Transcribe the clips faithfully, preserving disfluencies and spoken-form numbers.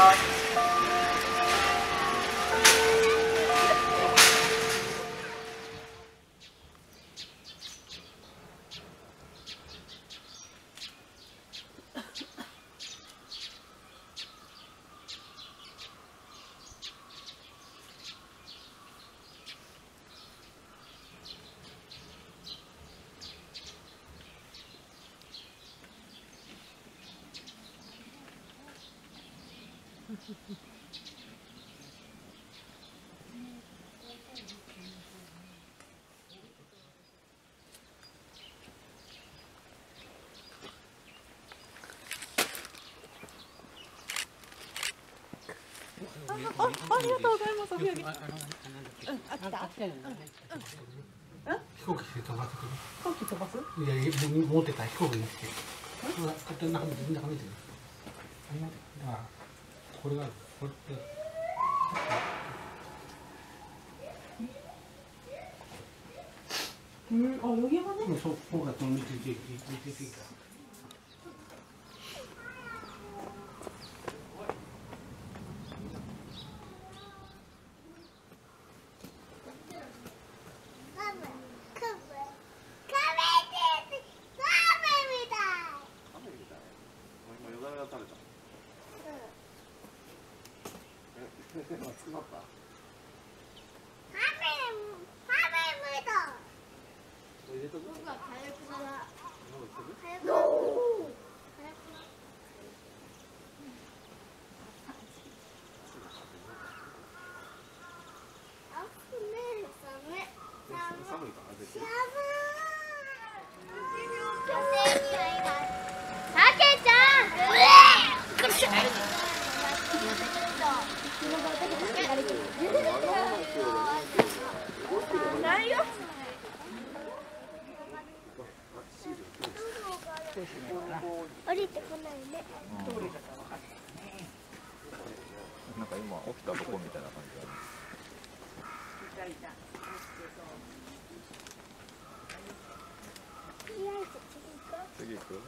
ます。あ、ありがとうございます。お土産。うん、あ、来た。うん、うん。飛行機で飛ばす。飛行機飛ばす？いや、持ってた飛行機にして。これは勝手に中身、中身で。あ、これが、これって。うん、あ、余計はね。そう、そうか、その見てて、見てて。降りてこないね。なんか今起きたとこみたいな感じがあります。次行く？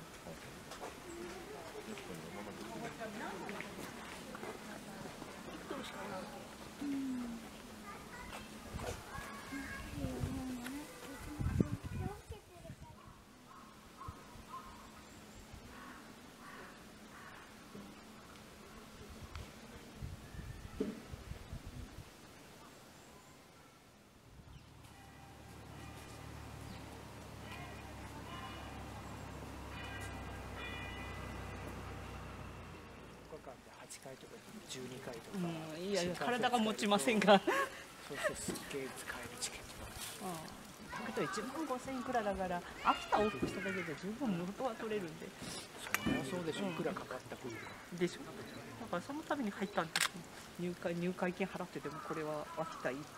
はちかいとかじゅうにかいとか、うん、いやいや体が持ちませんがそうそうすっげえ使えるチケットがあるだけどいちまんごせんいんくらいだから秋田往復しただけで十分元は取れるんで、うん、そうでしょ、うん、いくらかかった分でしょ、だからそのために入ったんです。入会入会金払ってでもこれは秋田行って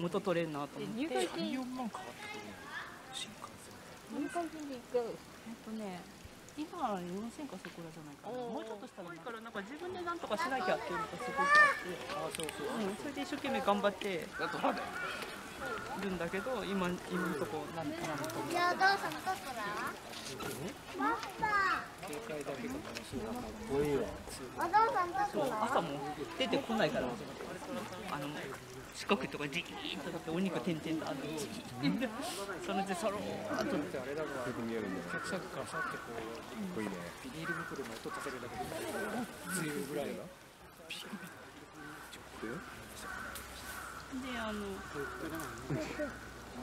元取れるなと思って入会金さん、よんまんかかったと思う新幹線入会金でいっかいえっとね今よんせんかそこらじゃないかな。もうちょっとしたら多いからなんか自分でなんとかしなきゃっていうのがすごくあって、あそうそう、うん、それで一生懸命頑張ってるんだけど今今のとこなんとかなると思う。じゃあどうさんとったら？マスター。警戒だけど楽しいな。こういうの。お父さんとったら？朝も出てこないから。あの四国とかじーっとだってお肉点々とあるんですよ。そのでそろーっとってあれだからよく見えるんだよ。サクサクかさってこうビニール袋まで取ってるだけで強いぐらいが。であの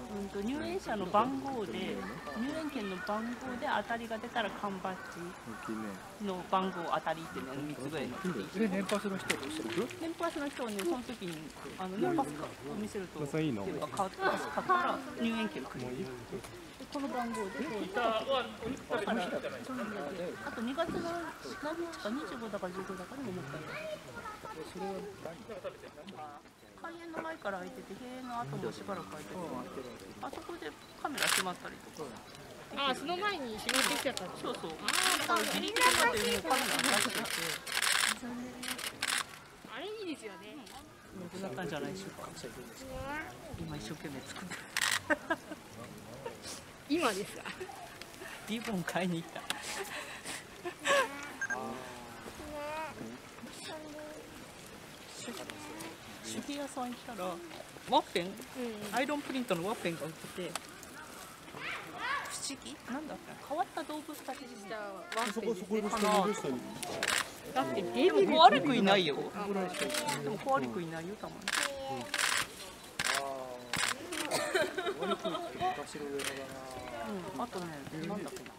うんと入園者の番号で入園券の番号で当たりが出たら缶バッジの番号当たりってねみっつぐらいの。え年パスの人はどうしてる？年パスの人はねその時にあの年パスを見せるとっていうか買ったら入園券くれる。この番号でそういっただからあとにがつの何日かにじゅうごだかじゅうごだかにももう一回。開園の前から開いてて閉園の後もしばらく開いてて、うん、あそこでカメラ閉まったりとか、うん、ああその前に閉めてきちゃったの。そうそうああギリギリまでもうカメラ出しててあれいいですよね。なくなったんじゃないでしょうか。今一生懸命作って今ですかリボン買いに行ったケーキ屋さん行ったらワッペン、うん、アイロンプリントのワッペンが売ってて、不思議なんだっけ、変わった動物たちでしたワッペンですね。だってでもこう悪くいないよ。でもこう悪くいないよ、たまに。あとね、なんだっけな。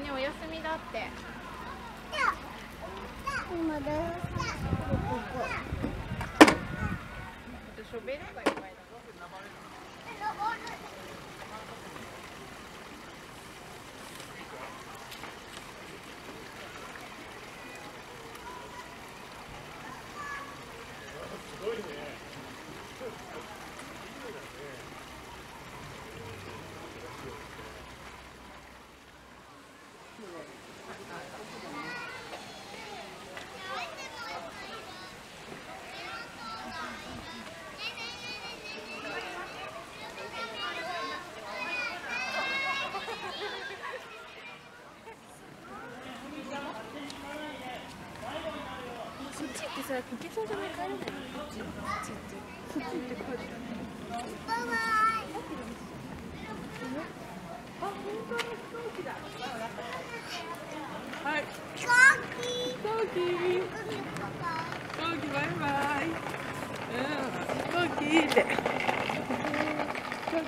んね、お休みだって。今だよ。ショベルがいっぱいだ。すごいね。そっち行って帰れないの？こっち行って帰れないの？バイバイ。あ、本当の飛行機だ。はい。飛行機。飛行機。飛行機バイバイ。うん、飛行機いいね。飛行機。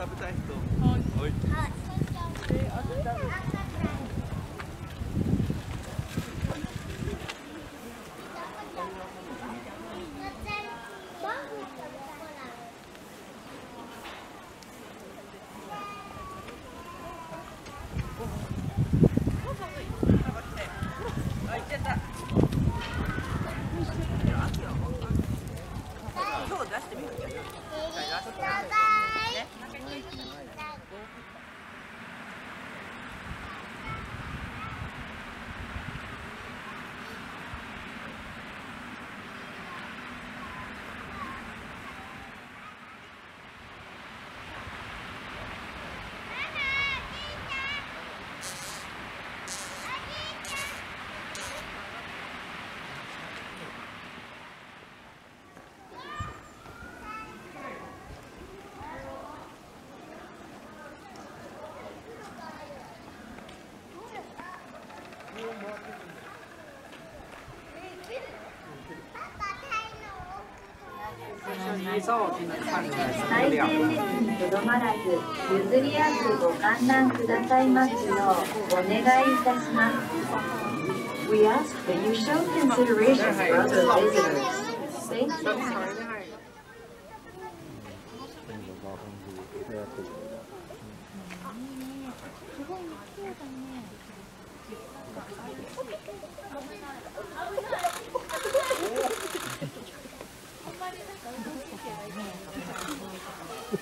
食べたい人。はい。はい。え、あった。あ、行っちゃった。今日出してみよう。最前列にとどまらず譲り合ってご観覧くださいますようお願いいたします。 We ask that you show consideration for other visitors.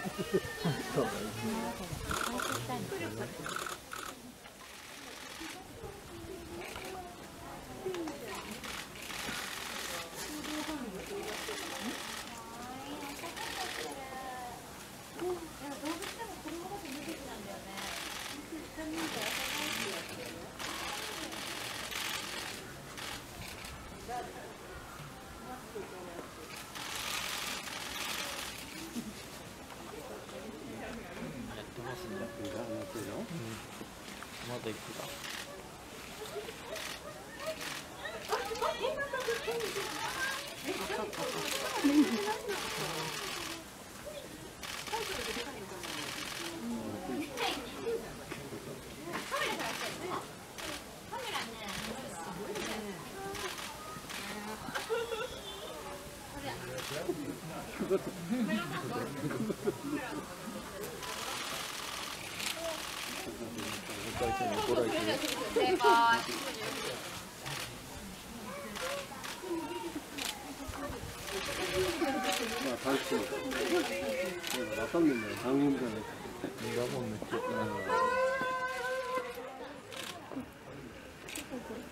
Thank you.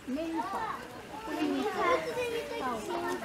メインパー。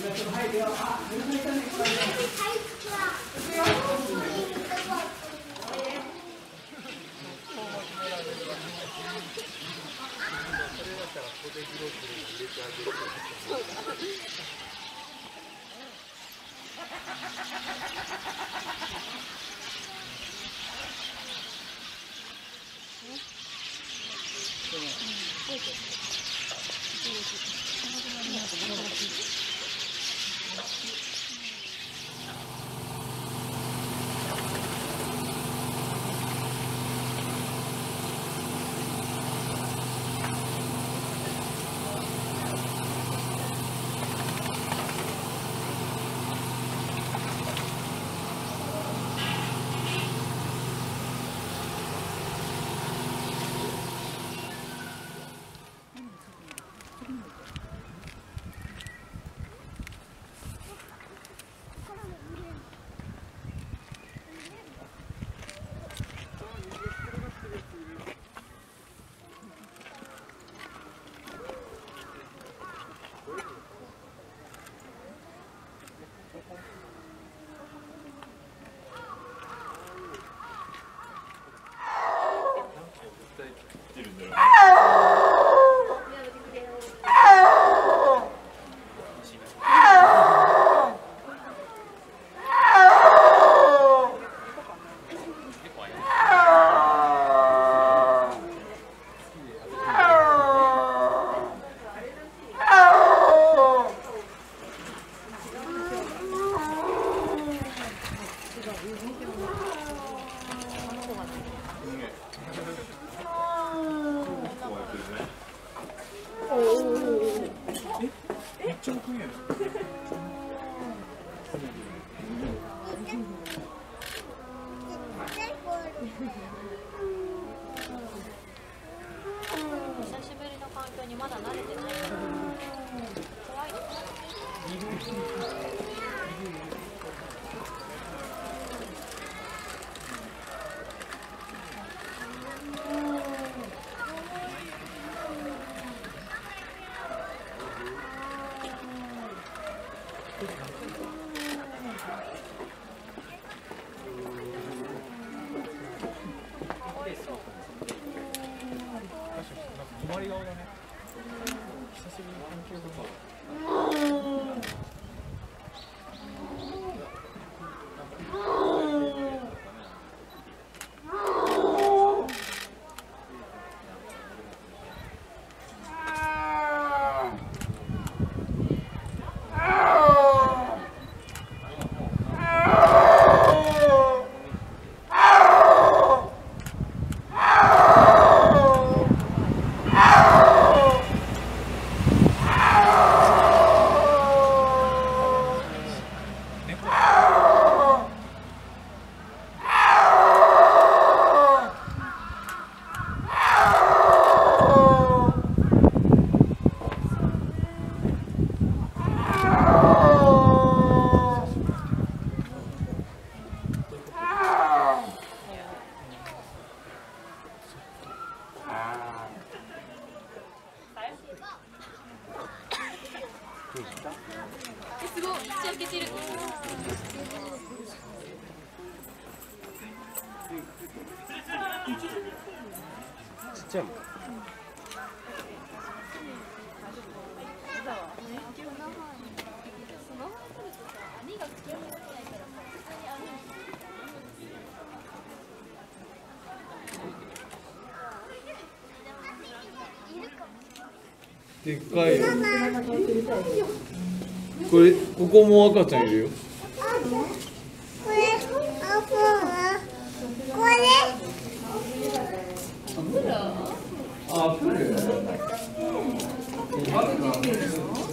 でっかいよ。これ、ここも赤ちゃんいるよ。これ、あ、これ。これ。あ、プール。